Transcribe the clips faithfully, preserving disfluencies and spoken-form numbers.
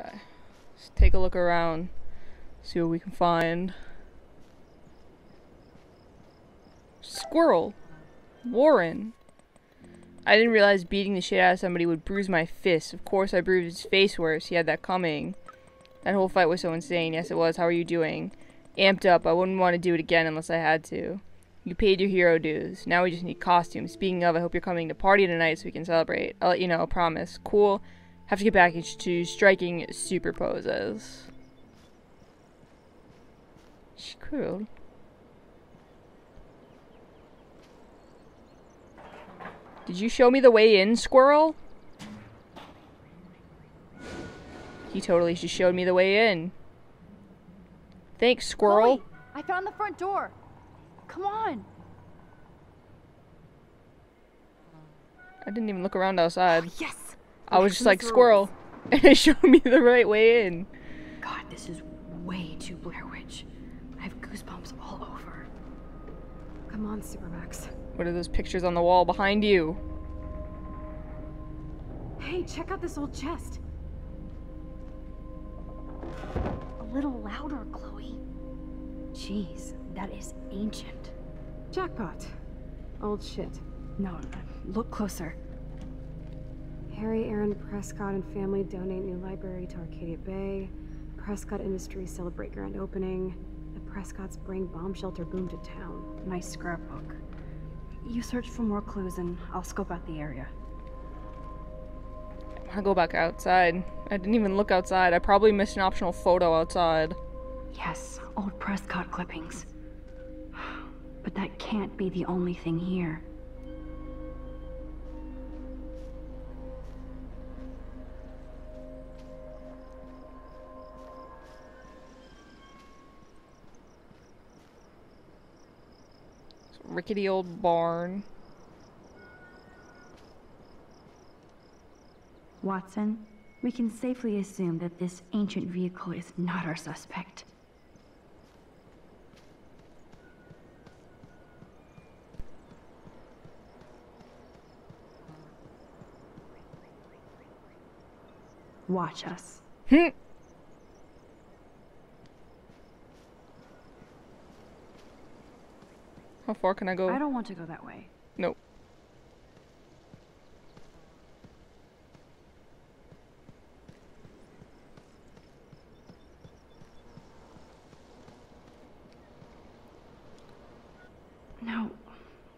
Okay. Let's take a look around. See what we can find. Squirrel. Warren. I didn't realize beating the shit out of somebody would bruise my fist. Of course I bruised his face worse. He had that coming. That whole fight was so insane. Yes, it was. How are you doing? Amped up. I wouldn't want to do it again unless I had to. You paid your hero dues. Now we just need costumes. Speaking of, I hope you're coming to party tonight so we can celebrate. I'll let you know. Promise. Cool. Have to get back to striking super poses. She's cool. Did you show me the way in, squirrel? He totally just showed me the way in. Thanks, squirrel. Chloe, I found the front door. Come on. I didn't even look around outside. Oh, yes. I was just like, squirrel. And it showed me the right way in. God, this is way too Blair Witch. I have goosebumps all over. Come on, Supermax. What are those pictures on the wall behind you? Hey, check out this old chest. A little louder, Chloe. Jeez, that is ancient. Jackpot. Old shit. No, no, look closer. Harry Aaron Prescott and family donate new library to Arcadia Bay. Prescott Industries celebrate grand opening. The Prescotts bring bomb shelter boom to town. Nice scrapbook. You search for more clues and I'll scope out the area. I'll go back outside. I didn't even look outside. I probably missed an optional photo outside. Yes, old Prescott clippings. But that can't be the only thing here. Rickety old barn. Watson, we can safely assume that this ancient vehicle is not our suspect. Watch us. How far can I go? I don't want to go that way. Nope. Now,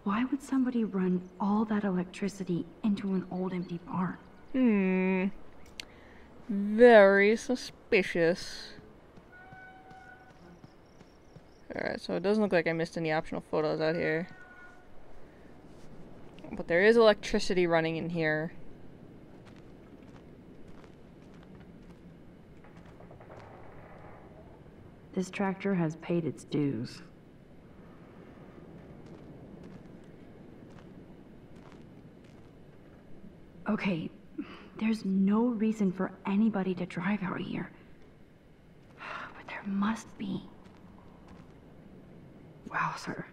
why would somebody run all that electricity into an old empty barn? Hmm. Very suspicious. Alright, so it doesn't look like I missed any optional photos out here. But there is electricity running in here. This tractor has paid its dues. Okay, there's no reason for anybody to drive out here. But there must be. Wow, sir.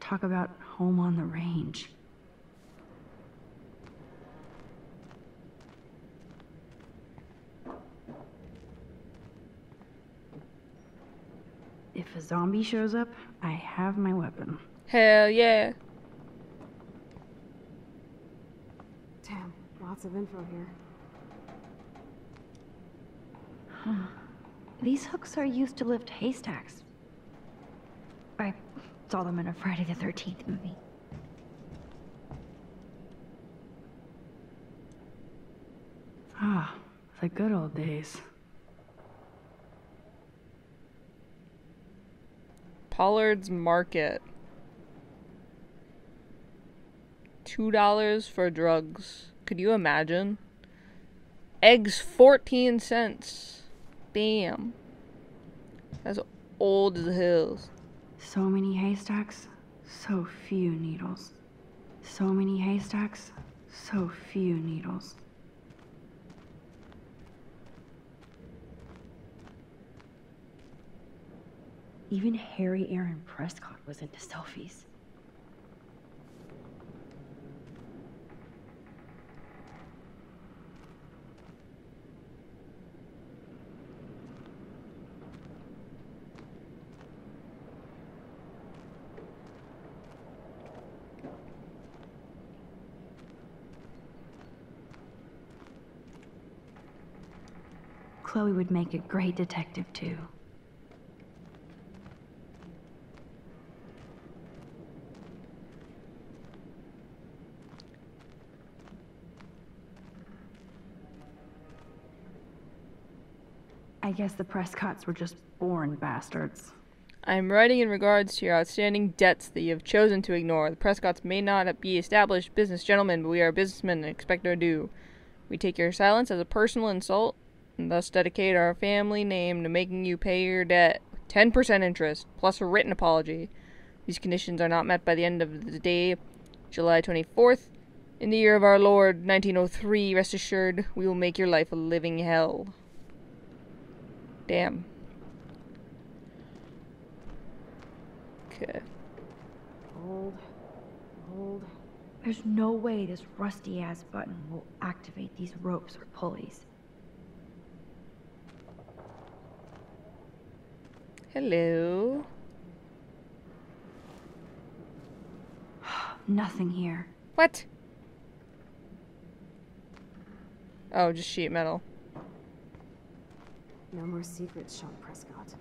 Talk about home on the range. If a zombie shows up, I have my weapon. Hell yeah. Damn, lots of info here. Huh. These hooks are used to lift haystacks. I saw them in a Friday the thirteenth movie. Ah, the good old days. Pollard's Market. Two dollars for drugs. Could you imagine? Eggs fourteen cents. Damn. That's old as the hills. So many haystacks, so few needles. So many haystacks, so few needles. Even Harry Aaron Prescott was into selfies. Chloe would make a great detective, too. I guess the Prescotts were just born bastards. I am writing in regards to your outstanding debts that you have chosen to ignore. The Prescotts may not be established business gentlemen, but we are businessmen and expect our due. We take your silence as a personal insult, and thus dedicate our family name to making you pay your debt with ten percent interest, plus a written apology. These conditions are not met by the end of the day, July twenty-fourth. In the year of our Lord, nineteen oh three, rest assured, we will make your life a living hell. Damn. Okay. Hold. Hold. There's no way this rusty-ass button will activate these ropes or pulleys. Hello. Nothing here. What? Oh, just sheet metal. No more secrets, Sean Prescott.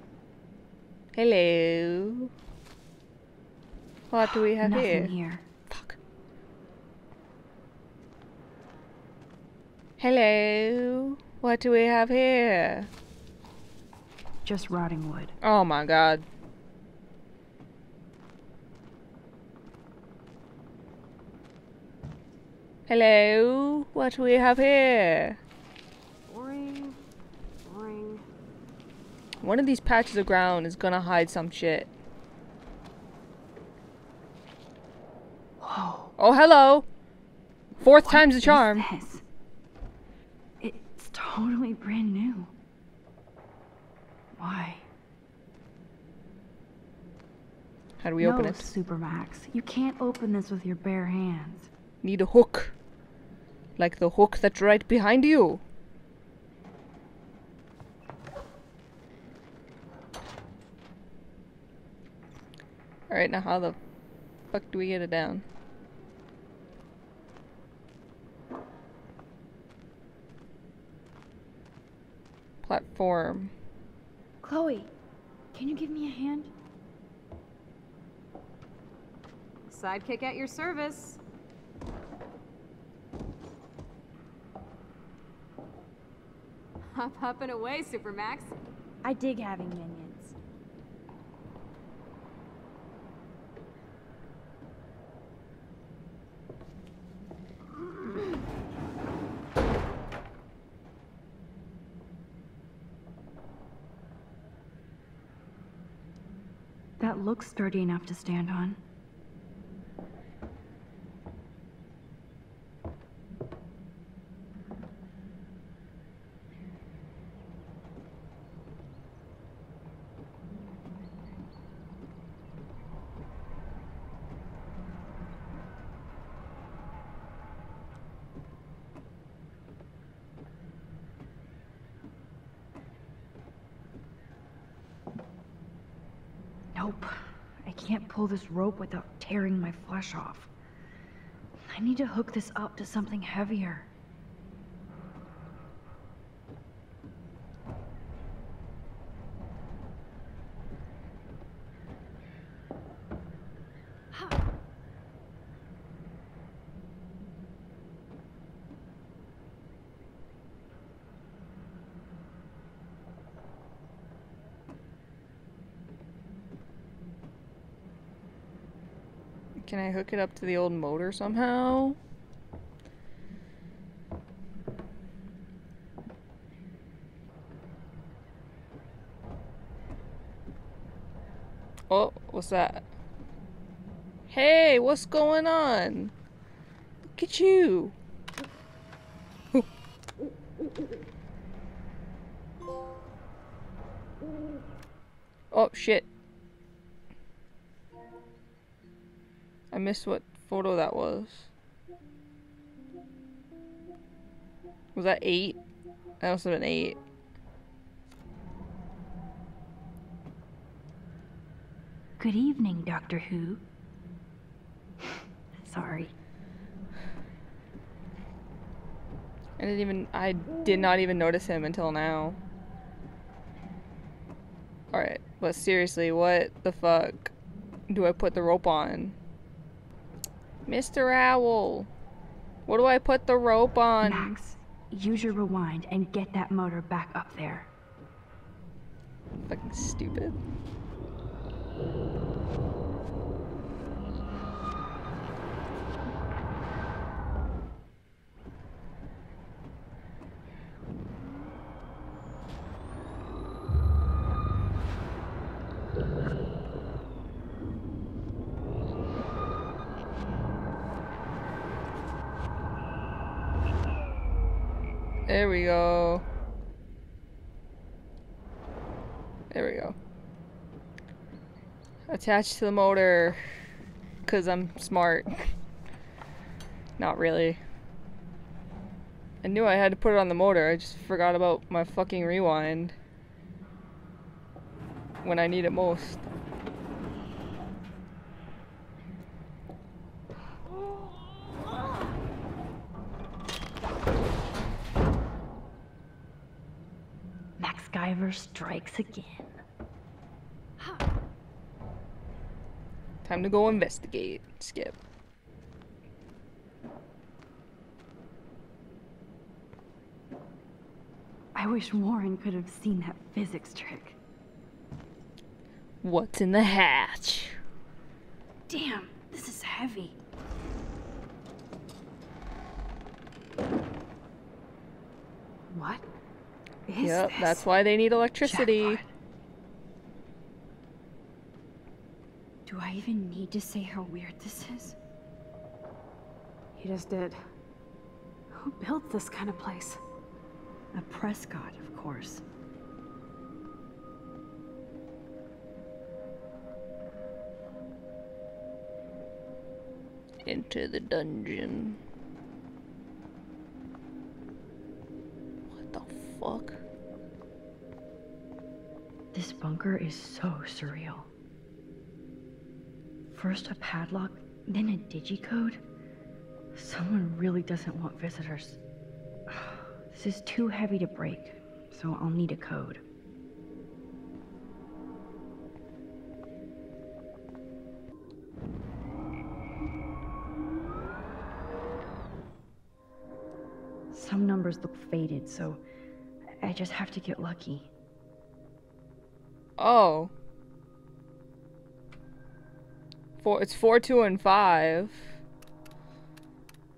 Hello. What do we have Nothing here? here? Fuck. Hello. What do we have here? Just rotting wood. Oh my god. Hello. What do we have here? One of these patches of ground is gonna hide some shit. Whoa. Oh, hello! Fourth what time's the charm. This? It's totally brand new. Why? How do we no, open it? Supermax, you can't open this with your bare hands. Need a hook. Like the hook that's right behind you. Alright, now how the fuck do we get it down? Platform. Chloe, can you give me a hand? Sidekick at your service. Hop, hop, and away, Supermax. I dig having minions. That looks sturdy enough to stand on. Pull this rope without tearing my flesh off. I need to hook this up to something heavier. Can I hook it up to the old motor somehow? Oh, what's that? Hey, what's going on? Look at you. Ooh. Oh, shit. I missed what photo that was. Was that eight? That must have been eight. Good evening, Doctor Who. Sorry. I didn't even- I did not even notice him until now. Alright, but seriously, what the fuck do I put the rope on? Mister Owl, what do I put the rope on? Max, use your rewind and get that motor back up there. Fucking stupid. There we go. There we go. Attached to the motor. 'Cause I'm smart. Not really. I knew I had to put it on the motor. I just forgot about my fucking rewind. When I need it most. Strikes again. Time to go investigate. Skip. I wish Warren could have seen that physics trick. What's in the hatch? Damn, this is heavy. What? Is yep, that's why they need electricity. Jackpot. Do I even need to say how weird this is? You just did. Who built this kind of place? A Prescott, of course. Into the dungeon. What the fuck? This bunker is so surreal. First a padlock, then a digicode. Someone really doesn't want visitors. This is too heavy to break, so I'll need a code. Some numbers look faded, so I just have to get lucky. Oh. Four, it's four, two, and five.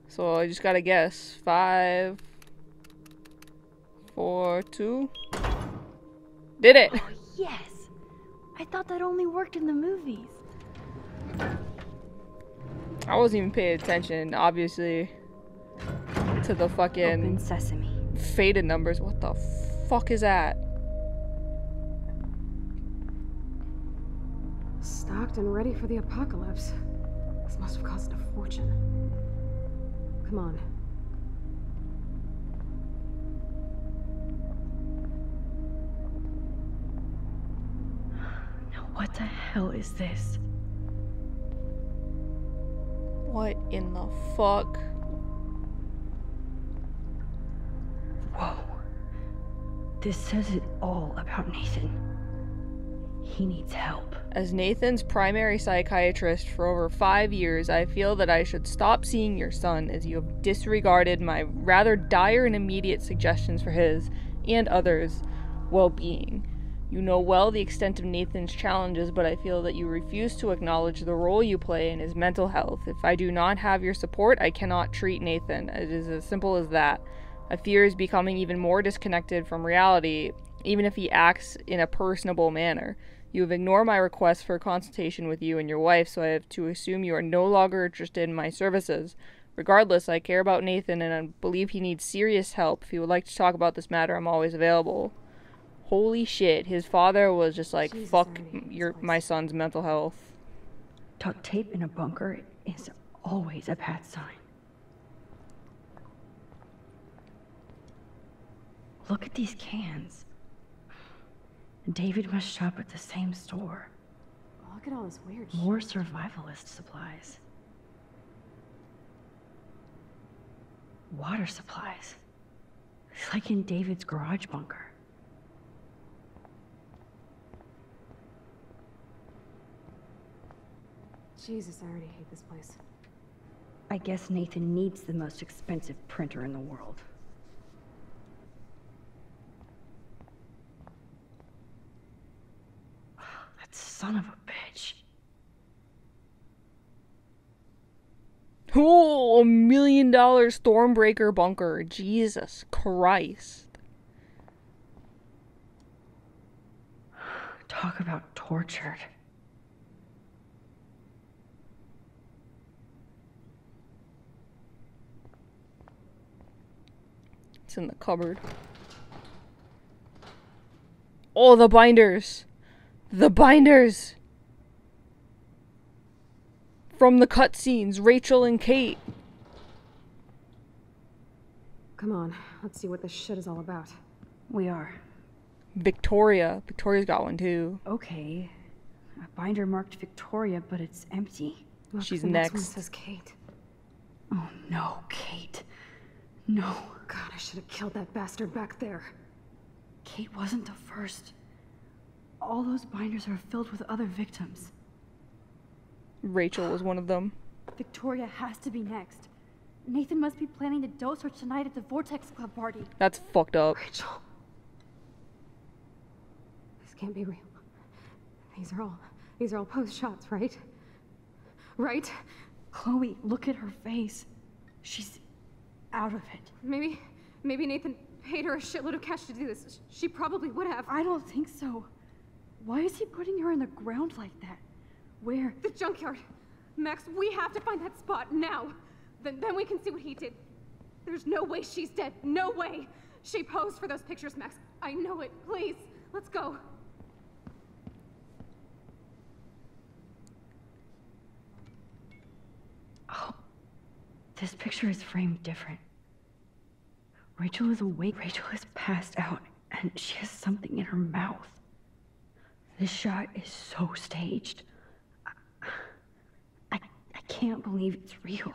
So I just gotta guess. Five. Four, two. Did it! Oh, yes! I thought that only worked in the movies. I wasn't even paying attention, obviously, to the fucking Open Sesame. Faded numbers. What the fuck is that? Stocked and ready for the apocalypse. This must have cost a fortune. Come on. Now what the hell is this? What in the fuck? Whoa. This says it all about Nathan. He needs help. As Nathan's primary psychiatrist for over five years, I feel that I should stop seeing your son, as you have disregarded my rather dire and immediate suggestions for his, and others, well-being. You know well the extent of Nathan's challenges, but I feel that you refuse to acknowledge the role you play in his mental health. If I do not have your support, I cannot treat Nathan. It is as simple as that. I fear he's becoming even more disconnected from reality, even if he acts in a personable manner. You have ignored my request for a consultation with you and your wife, so I have to assume you are no longer interested in my services. Regardless, I care about Nathan, and I believe he needs serious help. If you would like to talk about this matter, I'm always available. Holy shit, his father was just like, Jesus, fuck your, my son's mental health. Duct tape in a bunker is always a bad sign. Look at these cans. David must shop at the same store. Look at all this weird shit. More survivalist supplies. Water supplies. It's like in David's garage bunker. Jesus, I already hate this place. I guess Nathan needs the most expensive printer in the world. Oh, that son of a bitch. Oh, a million dollar Stormbreaker bunker. Jesus Christ. Talk about tortured. It's in the cupboard. Oh, the binders. The binders. From the cutscenes, Rachel and Kate. Come on, let's see what this shit is all about. We are. Victoria. Victoria's got one too. Okay. A binder marked Victoria, but it's empty. Look, she's next. This one says Kate. Oh no, Kate. No. God, I should have killed that bastard back there. Kate wasn't the first. All those binders are filled with other victims. Rachel was one of them. Victoria has to be next. Nathan must be planning to dose her tonight at the Vortex Club party. That's fucked up. Rachel. This can't be real. These are all, these are all post shots, right? Right? Chloe, look at her face. She's out of it. Maybe, maybe Nathan paid her a shitload of cash to do this. She probably would have. I don't think so. Why is he putting her in the ground like that? Where? The junkyard. Max, we have to find that spot now. Then, then we can see what he did. There's no way she's dead. No way. She posed for those pictures, Max. I know it. Please, let's go. Oh, this picture is framed different. Rachel is awake. Rachel is passed out, and she has something in her mouth. This shot is so staged. I can't believe it's real.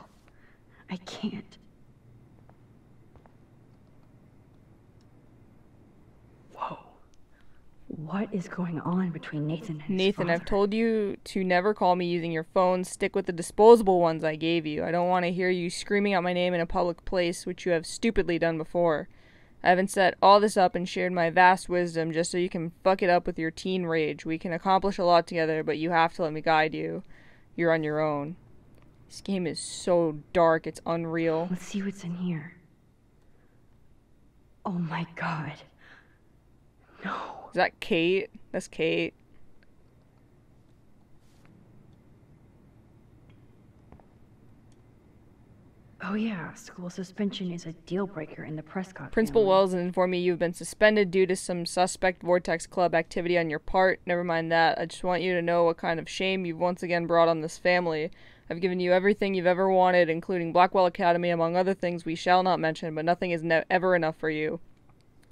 I can't. Whoa. What is going on between Nathan and Nathan, his father? I've told you to never call me using your phone. Stick with the disposable ones I gave you. I don't want to hear you screaming out my name in a public place, which you have stupidly done before. I haven't set all this up and shared my vast wisdom just so you can fuck it up with your teen rage. We can accomplish a lot together, but you have to let me guide you. You're on your own. This game is so dark, it's unreal. Let's see what's in here. Oh my god. No. Is that Kate? That's Kate. Oh yeah, school suspension is a deal breaker in the Prescott. Principal Wells has informed me you've been suspended due to some suspect Vortex Club activity on your part. Never mind that. I just want you to know what kind of shame you've once again brought on this family. I've given you everything you've ever wanted, including Blackwell Academy, among other things we shall not mention, but nothing is ne ever enough for you.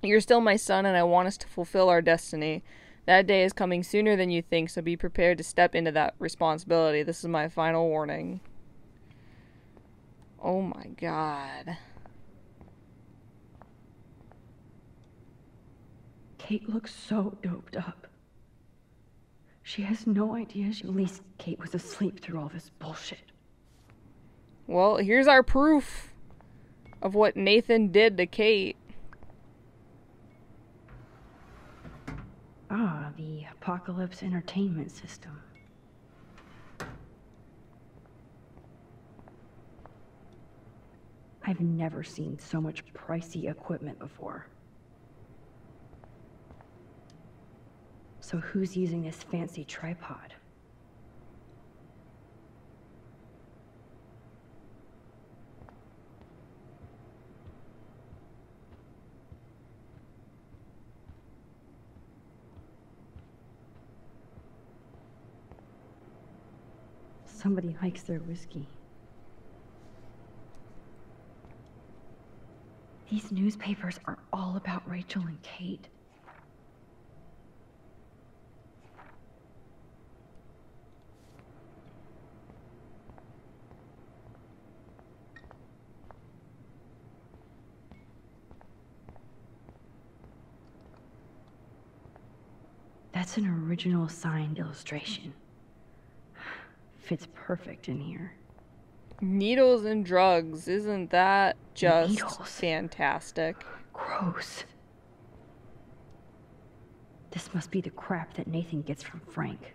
You're still my son, and I want us to fulfill our destiny. That day is coming sooner than you think, so be prepared to step into that responsibility. This is my final warning. Oh my god. Kate looks so doped up. She has no idea. She... At least Kate was asleep through all this bullshit. Well, here's our proof of what Nathan did to Kate. Ah, the Apocalypse Entertainment System. I've never seen so much pricey equipment before. So who's using this fancy tripod? Somebody likes their whiskey. These newspapers are all about Rachel and Kate. That's an original signed illustration. Fits perfect in here. Needles and drugs. Isn't that just Needles. fantastic? Gross. This must be the crap that Nathan gets from Frank.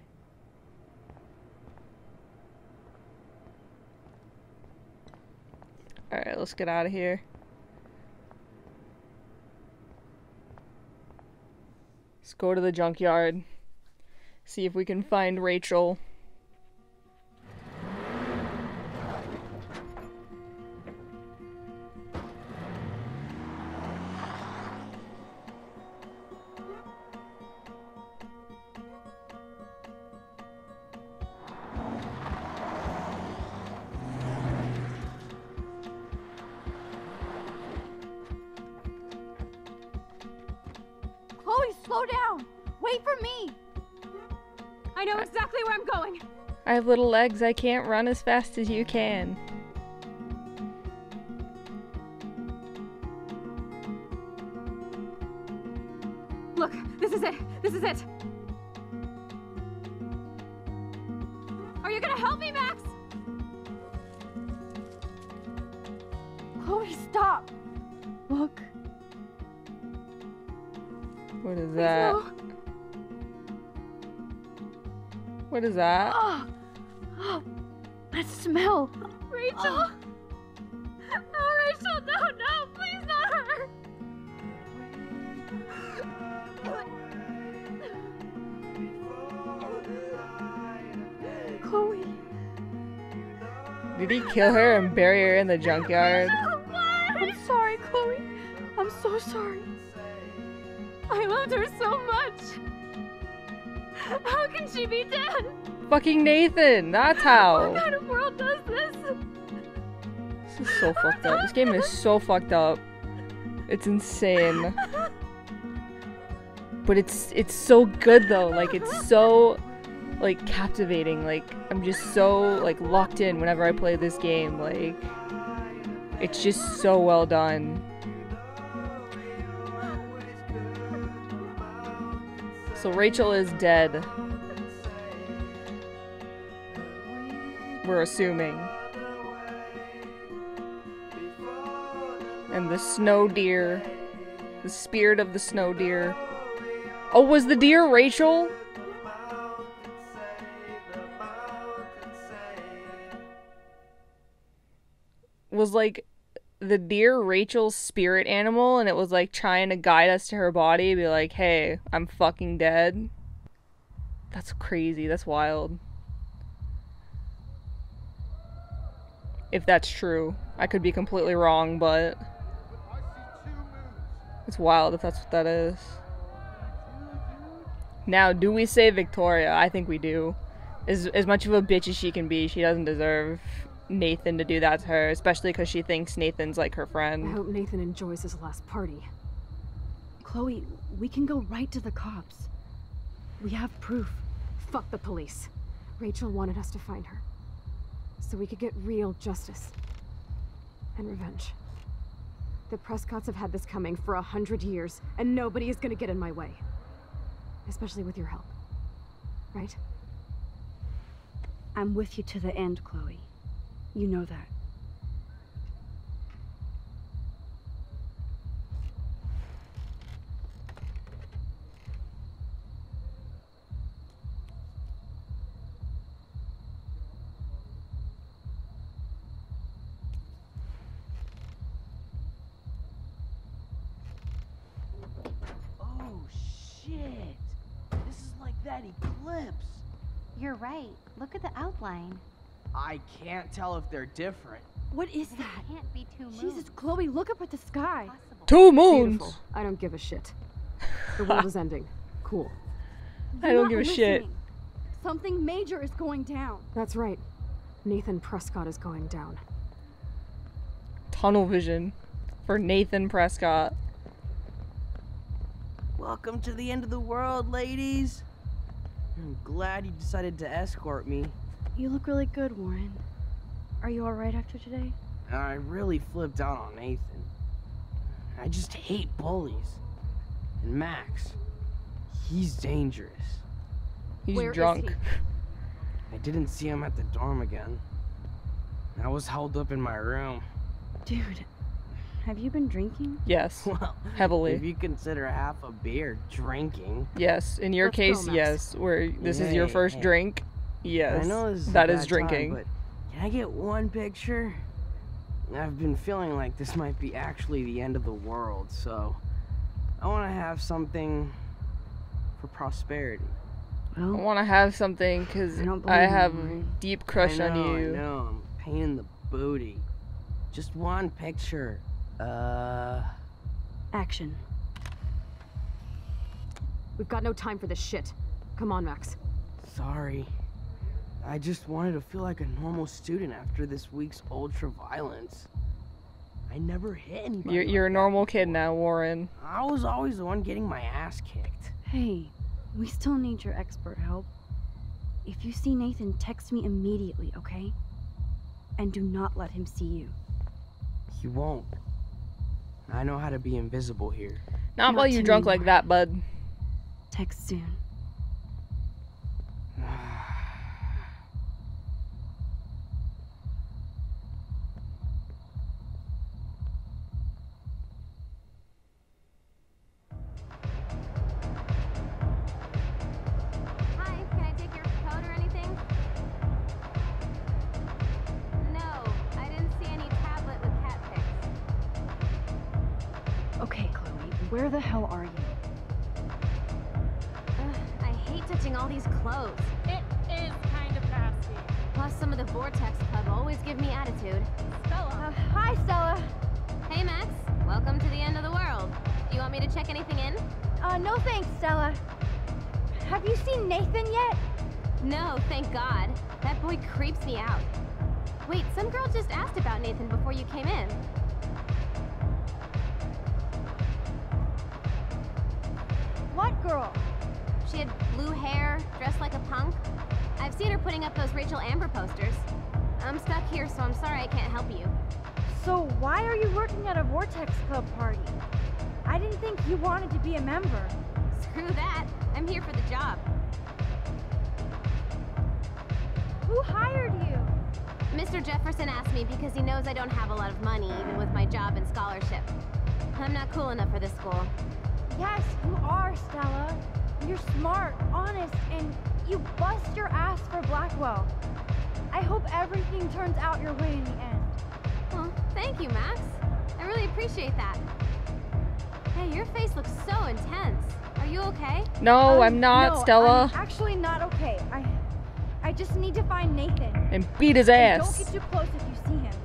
All right, let's get out of here. Let's go to the junkyard. See if we can find Rachel. Little legs, I can't run as fast as you can. Look, this is it. This is it. Are you gonna help me, Max? Chloe, stop. Look. What is that? No. What is that? Oh. That smell! Rachel! Oh. No, Rachel, no, no, please not her! Chloe. Did he kill her and bury her in the junkyard? No, I'm sorry, Chloe. I'm so sorry. I loved her so much. How can she be dead? Fucking Nathan, that's how. What kind of world does this? This is so fucked up. This game is so fucked up. It's insane. But it's it's so good though. Like it's so like captivating. Like I'm just so like locked in whenever I play this game. Like it's just so well done. So Rachel is dead. We're assuming. And the snow deer. The spirit of the snow deer. Oh, was the deer Rachel? Was like the deer Rachel's spirit animal, and it was like trying to guide us to her body, be like, hey, I'm fucking dead. That's crazy. That's wild. If that's true. I could be completely wrong, but it's wild if that's what that is. Now, do we say Victoria? I think we do. As, as much of a bitch as she can be, she doesn't deserve Nathan to do that to her, especially because she thinks Nathan's like her friend. I hope Nathan enjoys his last party. Chloe, we can go right to the cops. We have proof. Fuck the police. Rachel wanted us to find her. So we could get real justice and revenge. The Prescotts have had this coming for a hundred years, and nobody is gonna get in my way. Especially with your help, right? I'm with you to the end, Chloe. You know that. You're right. Look at the outline. I can't tell if they're different. What is that? It can't be two moons. Jesus, Chloe, look up at the sky. Impossible. Two moons. Beautiful. I don't give a shit. The world is ending. Cool. You're I don't give a listening. shit. Something major is going down. That's right. Nathan Prescott is going down. Tunnel vision for Nathan Prescott. Welcome to the end of the world, ladies. I'm glad you decided to escort me. You look really good, Warren. Are you alright after today? I really flipped out on Nathan. I just hate bullies. And Max, he's dangerous. He's Where drunk. Is he? I didn't see him at the dorm again. I was held up in my room. Dude, have you been drinking? Yes, well, heavily. If you consider half a beer drinking. Yes, in your Let's case, go, yes. Where this yeah, is your first yeah. drink. Yes, I know this is that is drinking. Time, but can I get one picture? I've been feeling like this might be actually the end of the world, so I want to have something for prosperity. Well, I want to have something because I, I have a deep crush I know, on you. I know, I'm a pain in the booty. Just one picture. Uh. Action. We've got no time for this shit. Come on, Max. Sorry. I just wanted to feel like a normal student after this week's ultra violence. I never hit anybody. You're, you're like a normal kid before. Now, Warren. I was always the one getting my ass kicked. Hey, we still need your expert help. If you see Nathan, text me immediately, okay? And do not let him see you. He won't. I know how to be invisible here. Not, not while you're drunk like that, bud. Text soon. Where the hell are you? Ugh, I hate touching all these clothes. It is kind of nasty. Plus, some of the Vortex Club always give me attitude. Stella. Uh, hi, Stella. Hey, Max. Welcome to the end of the world. Do you want me to check anything in? Uh, no thanks, Stella. Have you seen Nathan yet? No, thank God. That boy creeps me out. Wait, some girl just asked about Nathan before you came in. What girl? She had blue hair, dressed like a punk. I've seen her putting up those Rachel Amber posters. I'm stuck here, so I'm sorry I can't help you. So why are you working at a Vortex Club party? I didn't think you wanted to be a member. Screw that. I'm here for the job. Who hired you? Mister Jefferson asked me because he knows I don't have a lot of money, even with my job and scholarship. I'm not cool enough for this school. Yes, you are, Stella. You're smart, honest, and you bust your ass for Blackwell. I hope everything turns out your way in the end. Well, thank you, Max. I really appreciate that. Hey, your face looks so intense. Are you okay? No, um, I'm not, no, Stella. I'm actually not okay. I I just need to find Nathan. And beat his ass. And don't get too close if you see him.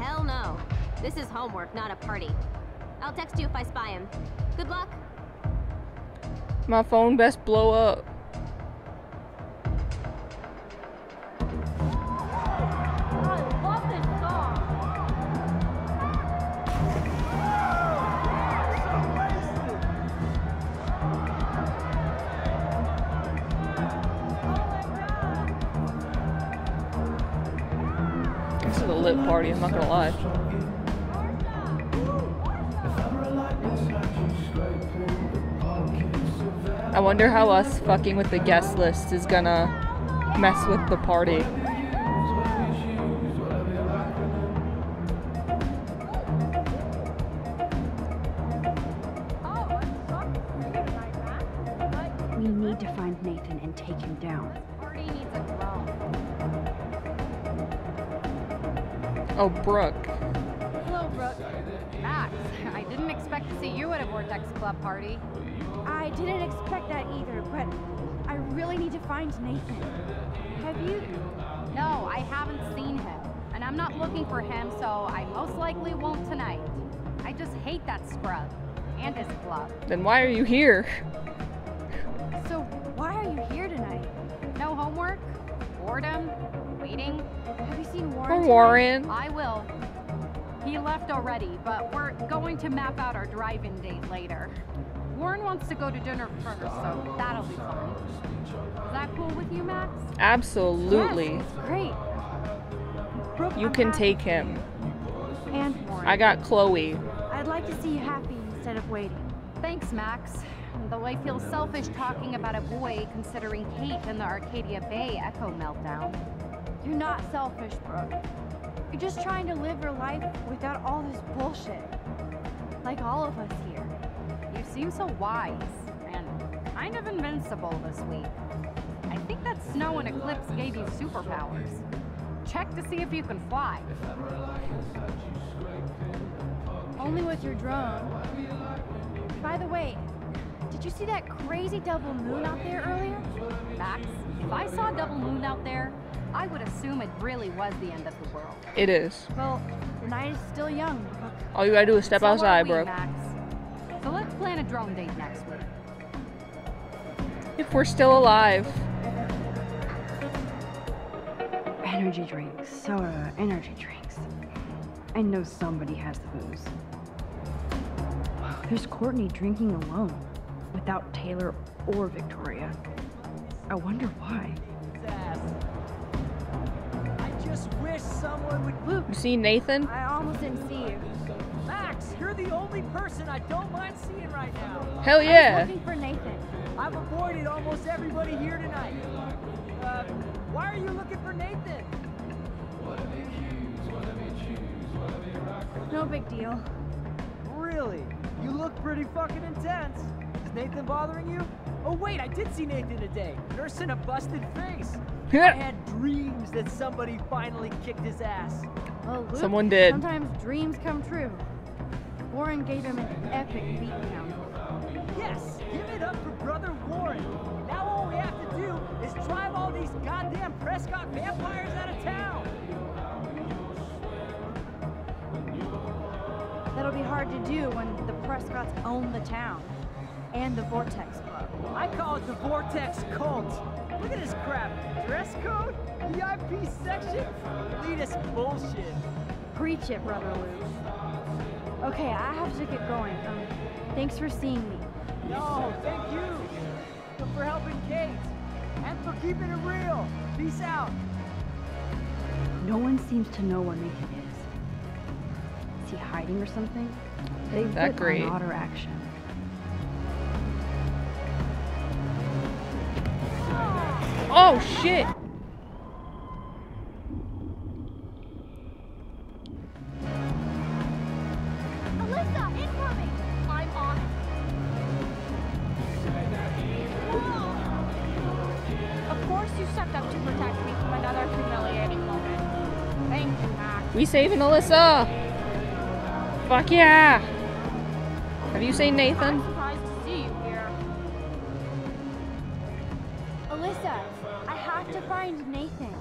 Hell no. This is homework, not a party. I'll text you if I spy him. Good luck. My phone best blow up. I love this song. This is a lit party, I'm not gonna lie. I wonder how us fucking with the guest list is gonna mess with the party. We need to find Nathan and take him down. Oh, Brooke. Hello, Brooke. Max, I didn't expect to see you at a Vortex Club party. I didn't expect that either, but I really need to find Nathan. Have you? No, I haven't seen him, and I'm not looking for him, so I most likely won't tonight. I just hate that scrub and his club. Then why are you here? So why are you here tonight? No homework? Boredom? Waiting? Have you seen Warren? For Warren. I will. He left already, but we're going to map out our drive-in date later. Warren wants to go to dinner first, so that'll be fun. Is that cool with you, Max? Absolutely. Yes, it's great. Brooke, you I'm can happy. Take him. And Warren. I got Chloe. I'd like to see you happy instead of waiting. Thanks, Max. though I feel selfish talking about a boy considering Kate and the Arcadia Bay echo meltdown. You're not selfish, Brooke. You're just trying to live your life without all this bullshit. Like all of us here. You seem so wise and kind of invincible this week. I think that snow and eclipse gave you superpowers. Check to see if you can fly. Only with your drone. By the way, did you see that crazy double moon out there earlier? Max, if I saw a double moon out there, I would assume it really was the end of the world. It is. Well, the night is still young, Brooke. All you gotta do is step so outside, Brooke. So let's plan a drone date next week. If we're still alive. Energy drinks, soda, energy drinks. I know somebody has the booze. There's Courtney drinking alone, without Taylor or Victoria. I wonder why. I just wish someone would. Luke, you see Nathan? I almost didn't see you. Max, you're the only person I don't mind seeing right now. Hell yeah. I was looking for Nathan. I've avoided almost everybody here tonight. Uh, why are you looking for Nathan? No big deal. Really? You look pretty fucking intense. Is Nathan bothering you? Oh wait, I did see Nathan today, nursing a busted face. I had dreams that somebody finally kicked his ass. Well, Luke, someone did. Sometimes dreams come true. Warren gave him an epic beatdown. Yes, give it up for brother Warren. Now all we have to do is drive all these goddamn Prescott vampires out of town. That'll be hard to do when the Prescotts own the town and the Vortex Club. I call it the Vortex Cult. Look at this crap. Dress code, V I P section, elitist bullshit. Preach it, brother Luke. Okay, I have to get going. Um, thanks for seeing me. No, thank you. But for helping Kate. And for keeping it real. Peace out. No one seems to know what Nathan is. Is he hiding or something? They've got an otter action. Oh shit! We saving Alyssa! Fuck yeah! Have you seen Nathan? I'm surprised to see you here. Alyssa, I have to find Nathan.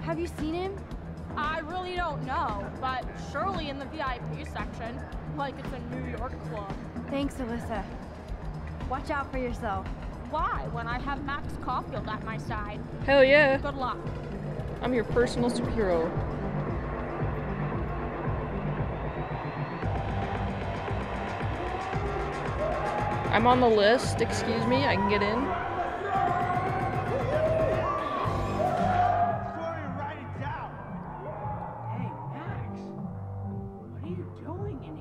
Have you seen him? I really don't know, but surely in the V I P section, like it's a New York club. Thanks, Alyssa. Watch out for yourself. Why, when I have Max Caulfield at my side? Hell yeah. Good luck. I'm your personal superhero. I'm on the list, excuse me, I can get in. Hey, Max, what are you doing in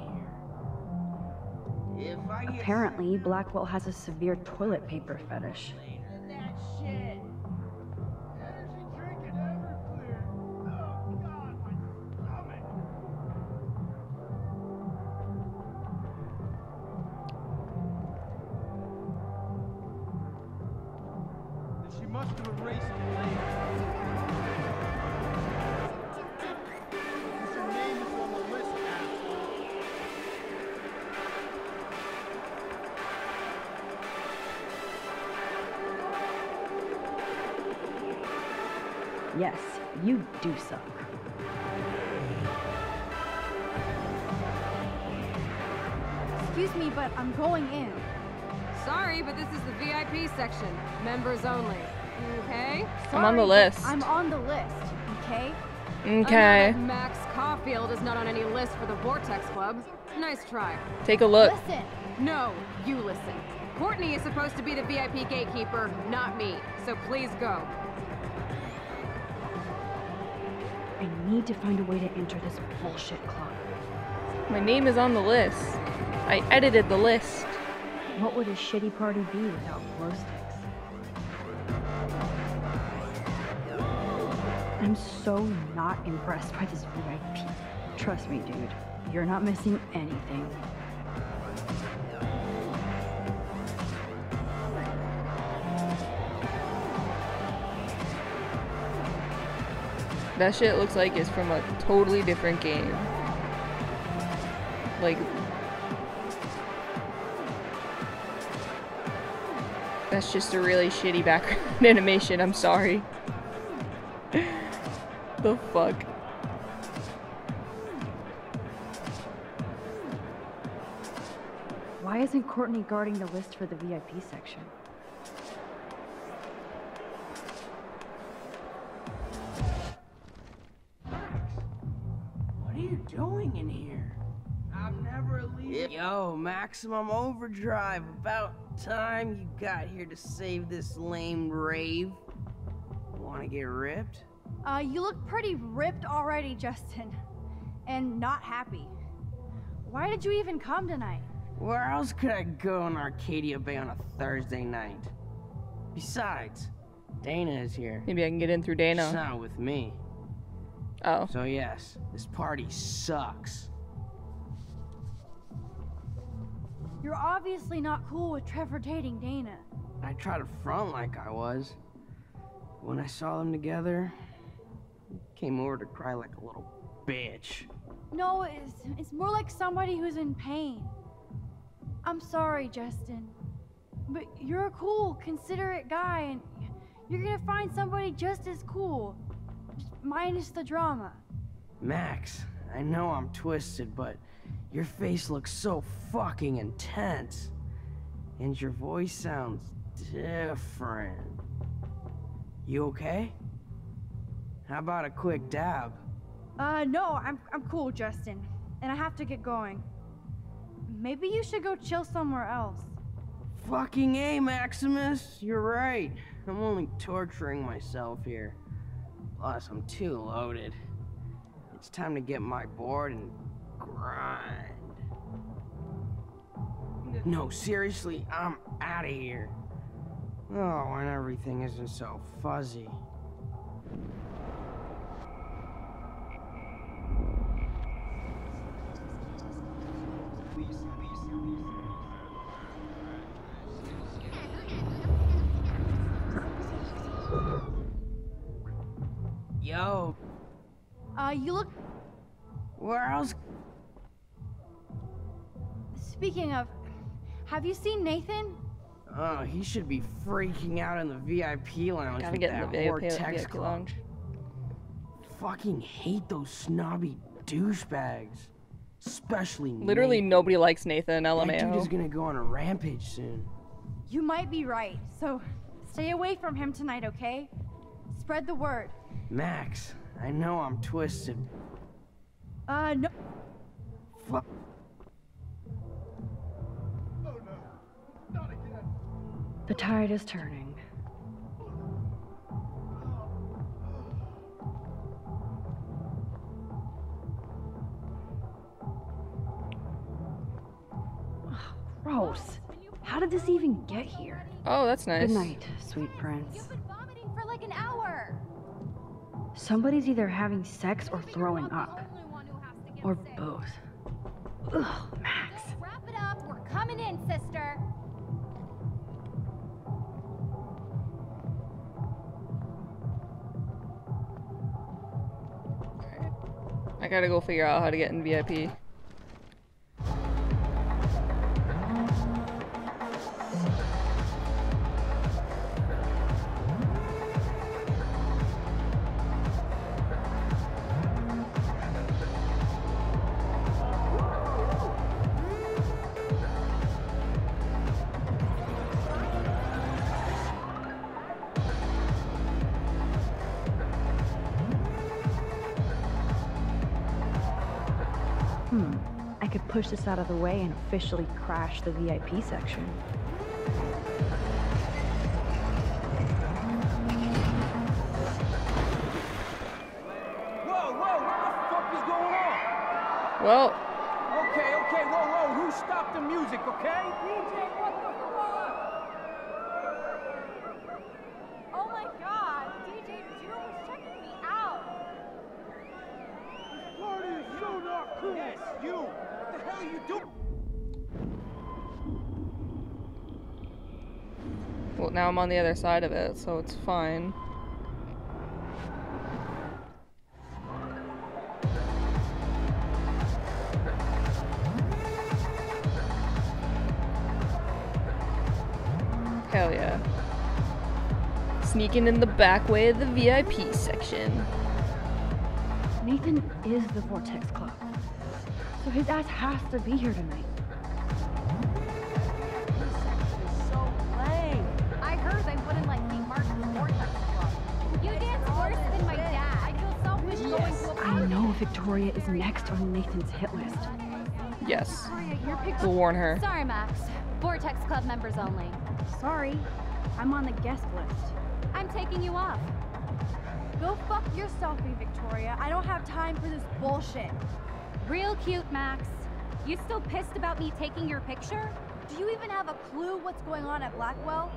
here? If I Apparently, Blackwell has a severe toilet paper fetish. That shit. Yes, you do suck. Excuse me, but I'm going in. Sorry, but this is the V I P section. Members only. Okay? Sorry, I'm on the list. I'm on the list, okay? Okay. Max Caulfield is not on any list for the Vortex Club. Nice try. Take a look. Listen. No, you listen. Courtney is supposed to be the V I P gatekeeper, not me. So please go. I need to find a way to enter this bullshit club. My name is on the list. I edited the list. What would a shitty party be without glow sticks? I'm so not impressed by this V I P. Trust me, dude. You're not missing anything. That shit looks like it's from a totally different game. Like, that's just a really shitty background animation, I'm sorry. The fuck? Why isn't Courtney guarding the list for the V I P section? Yo, Maximum Overdrive, about time you got here to save this lame rave. Wanna get ripped? Uh, you look pretty ripped already, Justin. And not happy. Why did you even come tonight? Where else could I go in Arcadia Bay on a Thursday night? Besides, Dana is here. Maybe I can get in through Dana. She's not with me. Oh. So yes, this party sucks. You're obviously not cool with Trevor dating Dana. I tried to front like I was. When I saw them together, I came over to cry like a little bitch. No, it's, it's more like somebody who's in pain. I'm sorry, Justin, but you're a cool, considerate guy, and you're gonna find somebody just as cool, just minus the drama. Max, I know I'm twisted, but your face looks so fucking intense, and your voice sounds different. You okay? How about a quick dab? Uh, no, I'm, I'm cool, Justin, and I have to get going. Maybe you should go chill somewhere else. Fucking A, Maximus, you're right. I'm only torturing myself here. Plus, I'm too loaded. It's time to get my board and grind. No, seriously, I'm out of here. Oh, and everything isn't so fuzzy. Yo. Uh, you look... Where else? Speaking of, have you seen Nathan? Oh, he should be freaking out in the V I P lounge with that Vortex Club. Fucking hate those snobby douchebags. Especially Literally Nathan. Nobody likes Nathan, L M A O. That dude is gonna go on a rampage soon. You might be right, so stay away from him tonight, okay? Spread the word. Max, I know I'm twisted. Uh, no. Fuck. The tide is turning. Oh, gross. How did this even get here? Oh, that's nice. Good night, sweet prince. You've been vomiting for like an hour. Somebody's either having sex or throwing up. Or both. Ugh, Max. Just wrap it up. We're coming in, sister. I gotta go figure out how to get in V I P. Push this out of the way and officially crash the V I P section. Whoa, whoa, what the fuck is going on? Well. Okay, okay, whoa, whoa, who stopped the music, okay? D J, what the Well, now I'm on the other side of it, so it's fine. Hell yeah. Sneaking in the back way of the V I P section. Nathan is the Vortex Club, so his ass has to be here tonight. This section is so lame. I heard they wouldn't like me marked the Vortex Club. You dance worse than my dad. I feel selfish yes. going to a party. I know Victoria is next on Nathan's hit list. Yes. We'll warn her. Sorry, Max. Vortex Club members only. Sorry. I'm on the guest list. I'm taking you off. Go fuck yourself, Victoria. I don't have time for this bullshit. Real cute, Max. You still pissed about me taking your picture? Do you even have a clue what's going on at Blackwell?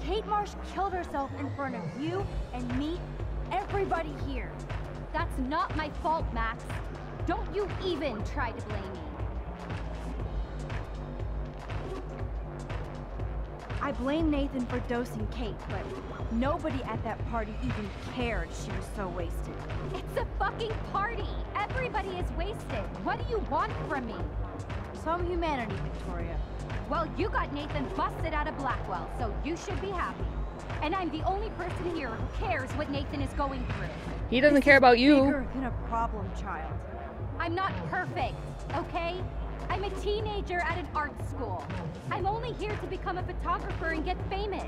Kate Marsh killed herself in front of you and me, everybody here. That's not my fault, Max. Don't you even try to blame me. I blame Nathan for dosing Kate, but nobody at that party even cared she was so wasted. It's a fucking party! Everybody is wasted! What do you want from me? Some humanity, Victoria. Well, you got Nathan busted out of Blackwell, so you should be happy. And I'm the only person here who cares what Nathan is going through. He doesn't this care about you. Bigger than a problem, child. I'm not perfect, okay? I'm a teenager at an art school. I'm only here to become a photographer and get famous.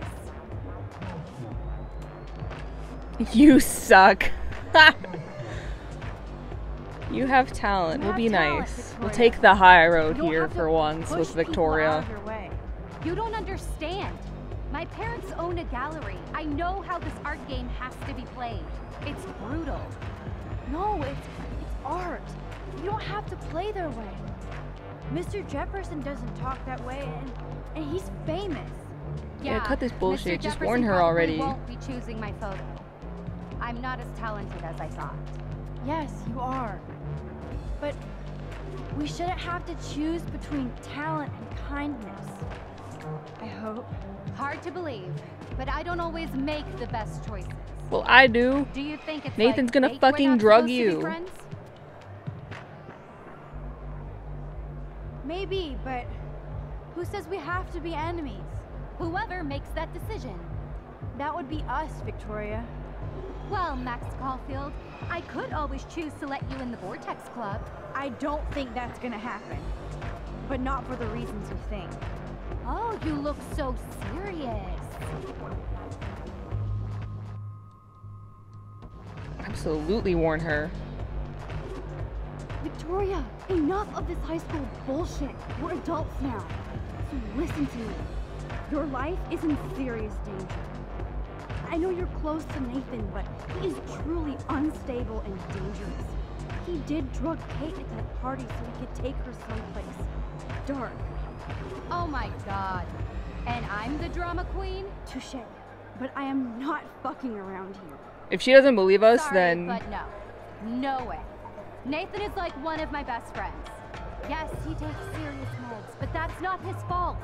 You suck. You have talent. We'll be nice. We'll take the high road here for once with Victoria. You don't understand. My parents own a gallery. I know how this art game has to be played. It's brutal. No, it's, it's art. You don't have to play their way. Mister Jefferson doesn't talk that way, and, and he's famous. Yeah, yeah, cut this bullshit. Just warn her already. Won't be choosing my photo. I'm not as talented as I thought. Yes, you are. But we shouldn't have to choose between talent and kindness. I hope. Hard to believe, but I don't always make the best choices. Well, I do. Do you think it's Nathan's like gonna fucking drug you? Maybe, but who says we have to be enemies? Whoever makes that decision. That would be us, Victoria. Well, Max Caulfield, I could always choose to let you in the Vortex Club. I don't think that's gonna happen. But not for the reasons you think. Oh, you look so serious. Absolutely warn her. Victoria, enough of this high school bullshit. We're adults now. So listen to me. Your life is in serious danger. I know you're close to Nathan, but he is truly unstable and dangerous. He did drug Kate at that party so he could take her someplace dark. Oh my god. And I'm the drama queen? Touché. But I am not fucking around here. If she doesn't believe us, Sorry, then... but no. No way. Nathan is like one of my best friends. Yes, he takes serious meds, but that's not his fault.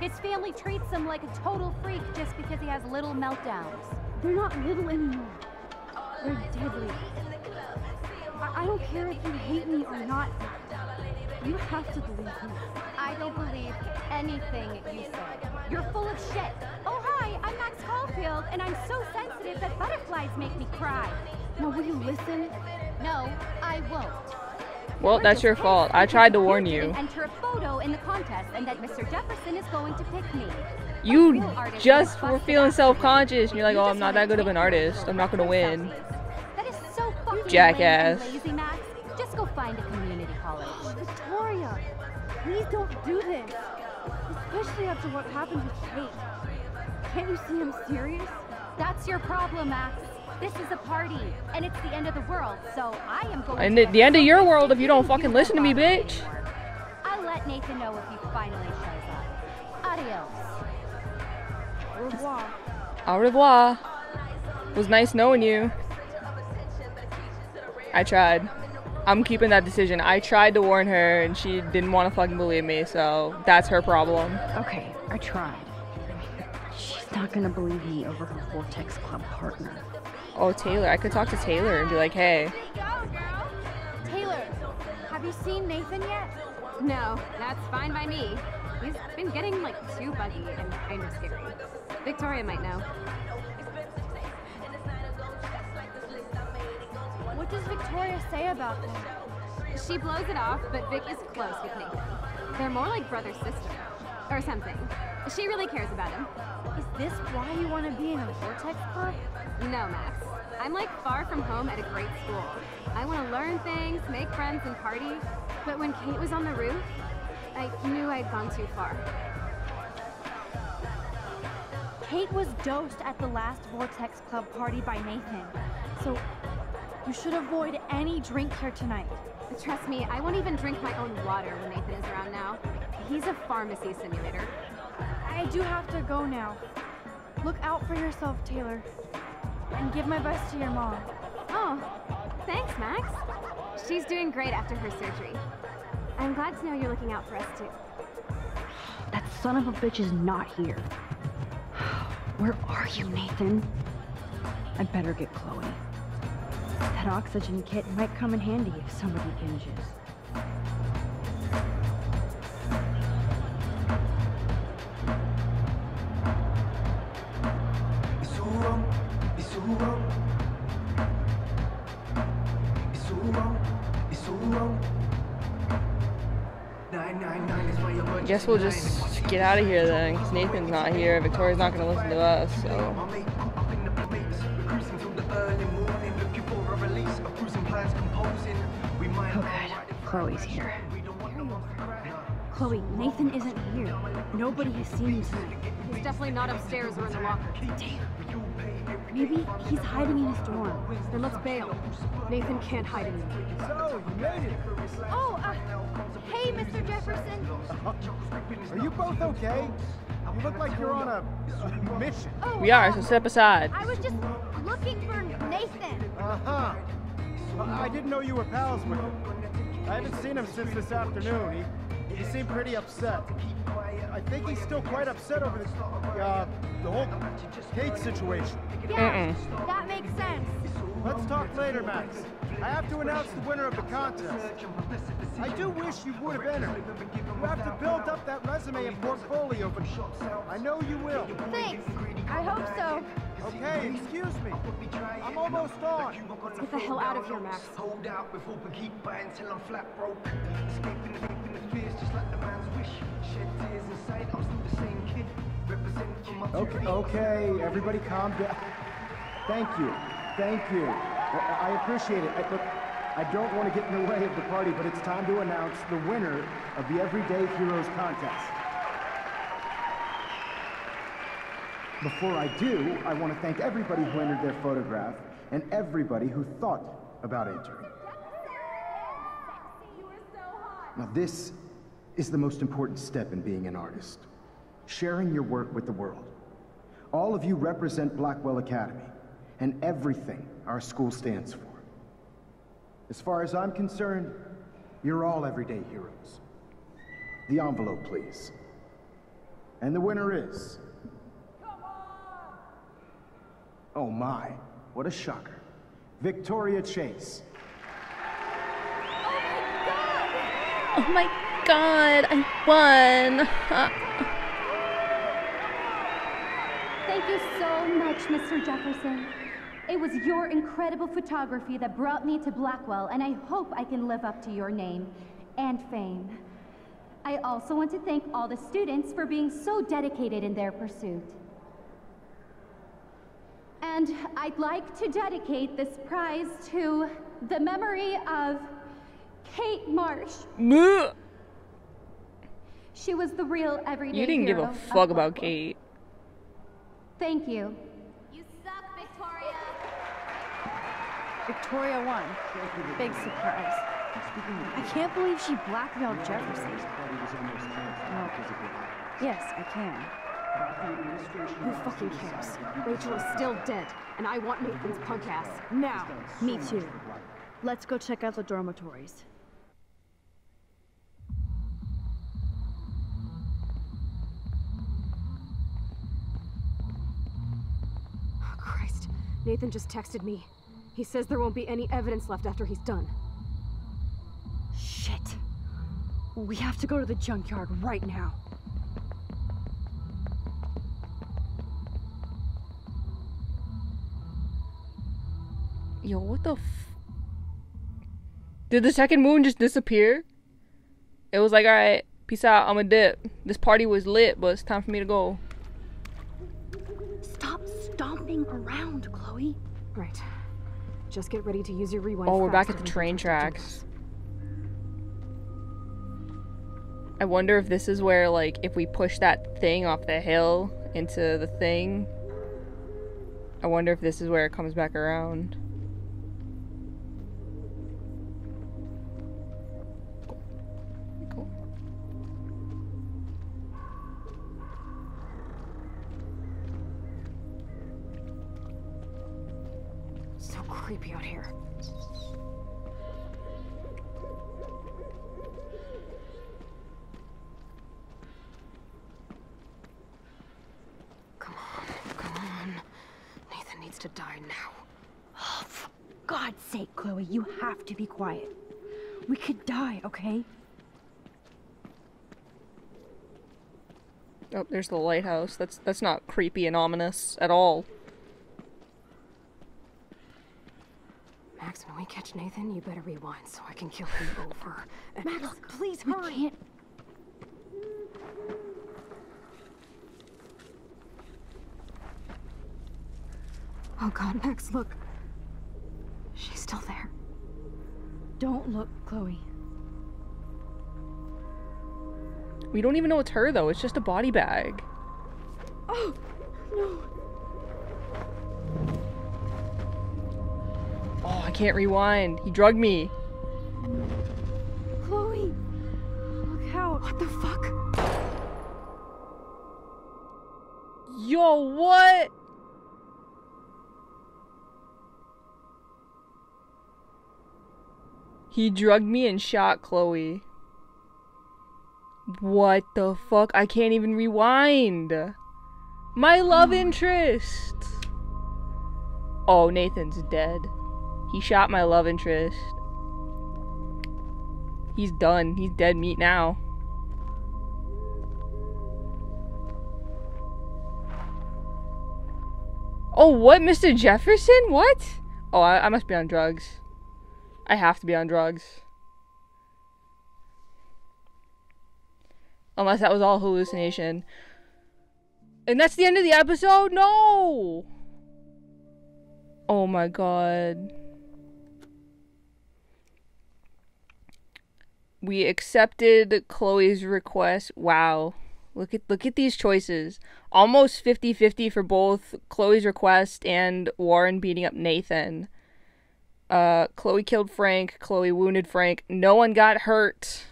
His family treats him like a total freak just because he has little meltdowns. They're not little anymore. They're deadly. I don't care if you hate me or not. You have to believe me. I don't believe anything you say. You're full of shit. Oh hi, I'm Max Caulfield, and I'm so sensitive that butterflies make me cry. Now will you listen? No, I won't. Well, that's your fault. I tried to warn you. Enter a photo in the contest, and that Mister Jefferson is going to pick me. You just were feeling self-conscious, and you're like, "Oh, I'm not that good of an artist. I'm not gonna win." That is so fucking jackass. Lazy, Max. Just go find a community college. Victoria, please don't do this, especially after what happened with Kate. Can't you see I'm serious? That's your problem, Max. This is a party, and it's the end of the world, so I am going and to... And the end of your world if you don't fucking listen to me, bitch. I'll let Nathan know if he finally shows up. Adios. Au revoir. Au revoir. It was nice knowing you. I tried. I'm keeping that decision. I tried to warn her, and she didn't want to fucking believe me, so that's her problem. Okay, I tried. She's not gonna believe he over her Vortex Club partner. Oh, Taylor. I could talk to Taylor and be like, hey. Taylor, have you seen Nathan yet? No, that's fine by me. He's been getting, like, too buggy and kind of scary. Victoria might know. What does Victoria say about him? She blows it off, but Vic is close with Nathan. They're more like brother-sister. Or something. She really cares about him. Is this why you want to be in a Vortex Club? No, Max. I'm like far from home at a great school. I want to learn things, make friends, and party. But when Kate was on the roof, I knew I'd gone too far. Kate was dosed at the last Vortex Club party by Nathan. So you should avoid any drink here tonight. Trust me, I won't even drink my own water when Nathan is around now. He's a pharmacy simulator. I do have to go now. Look out for yourself, Taylor. And give my best to your mom. Oh, thanks, Max. She's doing great after her surgery. I'm glad to know you're looking out for us, too. That son of a bitch is not here. Where are you, Nathan? I better get Chloe. That oxygen kit might come in handy if somebody binges. I guess we'll just get out of here then, because Nathan's not here. Victoria's not going to listen to us, so... Chloe's here. Chloe, Nathan isn't here. Nobody has seen him tonight. He's definitely not upstairs or in the locker. Damn. Maybe he's hiding in his dorm. Then let's bail. Nathan can't hide in there. So, you made it. Oh, uh, hey, Mister Jefferson. Are you both okay? You look like you're on a mission. Oh, we are, so step aside. I was just looking for Nathan. Uh-huh. Well, I didn't know you were pals with him. I haven't seen him since this afternoon. He, he seemed pretty upset. I think he's still quite upset over this, uh, the whole Kate situation. Yeah, mm-mm. That makes sense. Let's talk later, Max. I have to announce the winner of the contest. I do wish you would have entered. You have to build up that resume and portfolio, but I know you will. Thanks. I hope so. Okay, excuse me. I'm almost on. Let's get the hell out of here, Max. Hold out before we keep buying till I'm flat broke. Escaping the in the fears just like the man's wish. Shed tears inside, I'm still the same kid. Represent for my okay, okay, everybody calm down. Thank you. Thank you. I appreciate it. I, look, I don't want to get in the way of the party, but it's time to announce the winner of the Everyday Heroes Contest. Before I do, I want to thank everybody who entered their photograph and everybody who thought about entering. Now this is the most important step in being an artist. Sharing your work with the world. All of you represent Blackwell Academy and everything our school stands for. As far as I'm concerned, you're all everyday heroes. The envelope, please. And the winner is... Oh my, what a shocker. Victoria Chase. Oh my god! Oh my god, I won! Thank you so much, Mister Jefferson. It was your incredible photography that brought me to Blackwell, and I hope I can live up to your name and fame. I also want to thank all the students for being so dedicated in their pursuit. And I'd like to dedicate this prize to the memory of Kate Marsh. She was the real everyday hero. You didn't give a fuck about Kate. Thank you. You suck, Victoria. Victoria won. Big surprise. I can't believe she blackmailed Jefferson. No. Yes, I can. Who fucking cares? Rachel is still dead, and I want Nathan's punk ass now. Me too. Let's go check out the dormitories. Christ, Nathan just texted me. He says there won't be any evidence left after he's done. Shit. We have to go to the junkyard right now. Yo, what the f... Did the second moon just disappear? It was like, alright, peace out, I'm a dip. This party was lit, but it's time for me to go. Stop stomping around, Chloe. Right. Just get ready to use your rewind. Oh, we're back at the train tracks. I wonder if this is where, like, if we push that thing off the hill into the thing. I wonder if this is where it comes back around. Cool. So creepy out here. To die now. Oh, for God's sake, Chloe, you have to be quiet. We could die, okay? Oh, there's the lighthouse. That's that's not creepy and ominous at all. Max, when we catch Nathan, you better rewind so I can kill him over. And Max, look, please hurry. We can't. Oh God, Max, look. She's still there. Don't look, Chloe. We don't even know it's her, though. It's just a body bag. Oh, no. Oh, I can't rewind. He drugged me. Chloe, look out. What the fuck? Yo, what? He drugged me and shot Chloe. What the fuck? I can't even rewind. My love interest. Oh, Nathan's dead. He shot my love interest. He's done. He's dead meat now. Oh, what? Mister Jefferson? What? Oh, I, I must be on drugs. I have to be on drugs. Unless that was all hallucination. And that's the end of the episode? No! Oh my God. We accepted Chloe's request. Wow. Look at look at these choices. Almost fifty fifty for both Chloe's request and Warren beating up Nathan. Uh, Chloe killed Frank. Chloe wounded Frank. No one got hurt.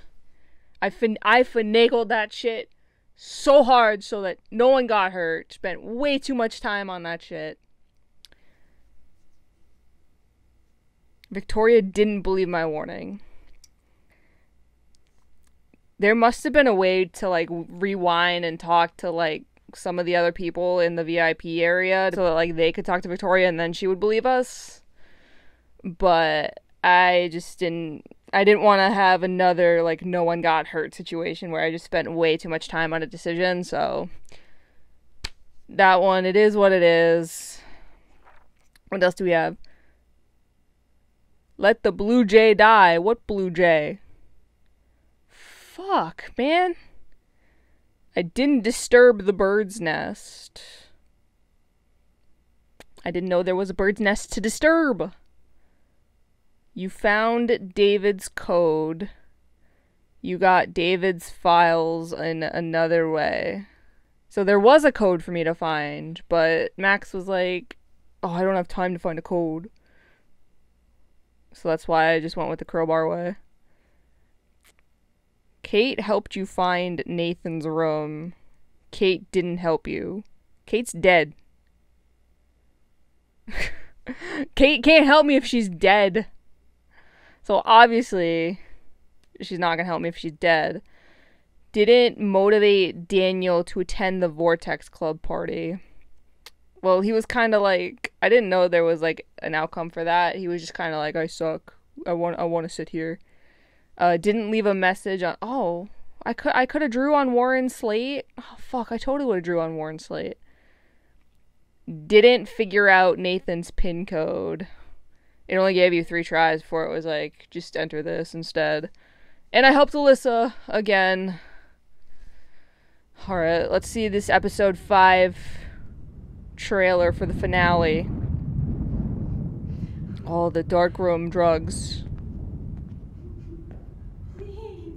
I fin I finagled that shit so hard so that no one got hurt. Spent way too much time on that shit. Victoria didn't believe my warning. There must have been a way to, like, rewind and talk to, like, some of the other people in the V I P area so that, like, they could talk to Victoria and then she would believe us. But I just didn't, I didn't want to have another, like, no one got hurt situation where I just spent way too much time on a decision, so that one, it is what it is. What else do we have? Let the blue jay die. What blue jay? Fuck, man. I didn't disturb the bird's nest. I didn't know there was a bird's nest to disturb. You found David's code. You got David's files in another way. So there was a code for me to find, but Max was like, oh, I don't have time to find a code. So that's why I just went with the crowbar way. Kate helped you find Nathan's room. Kate didn't help you. Kate's dead. Kate can't help me if she's dead. So obviously, she's not gonna help me if she's dead. Didn't motivate Daniel to attend the Vortex Club party. Well, he was kind of like, I didn't know there was like an outcome for that. He was just kind of like, I suck. I want I want to sit here. Uh, didn't leave a message on. Oh, I could I could have drew on Warren's slate. Oh, fuck. I totally would have drew on Warren's slate. Didn't figure out Nathan's pin code. It only gave you three tries before it was like, just enter this instead. And I helped Alyssa again. All right, let's see this episode five trailer for the finale. All the dark room drugs. Please.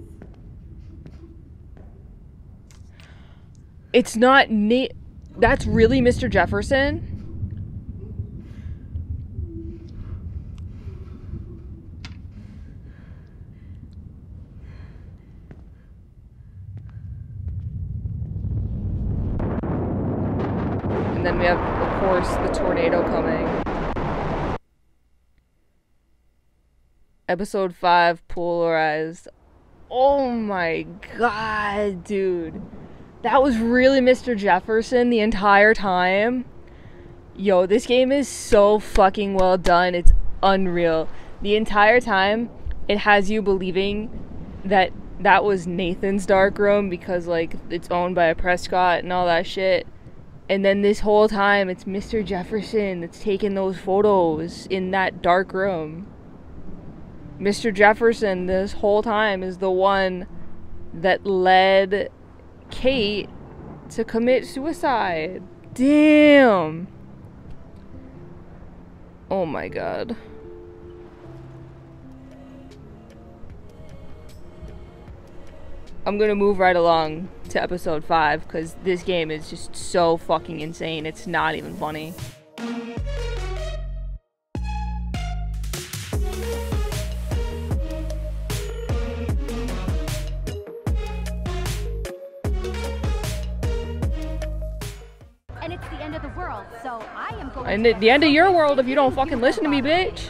It's not Nate. That's really Mister Jefferson? And then we have, of course, the tornado coming. Episode five, Polarized. Oh my god, dude. That was really Mister Jefferson the entire time. Yo, this game is so fucking well done. It's unreal. The entire time, it has you believing that that was Nathan's dark room because, like, it's owned by a Prescott and all that shit. And then this whole time, it's Mister Jefferson that's taking those photos in that dark room. Mister Jefferson, this whole time, is the one that led Kate to commit suicide. Damn. Oh my god. I'm gonna move right along to episode five because this game is just so fucking insane. It's not even funny. And it's the end of the world, so I am going. And it's the end of your world if you don't fucking listen to me, bitch.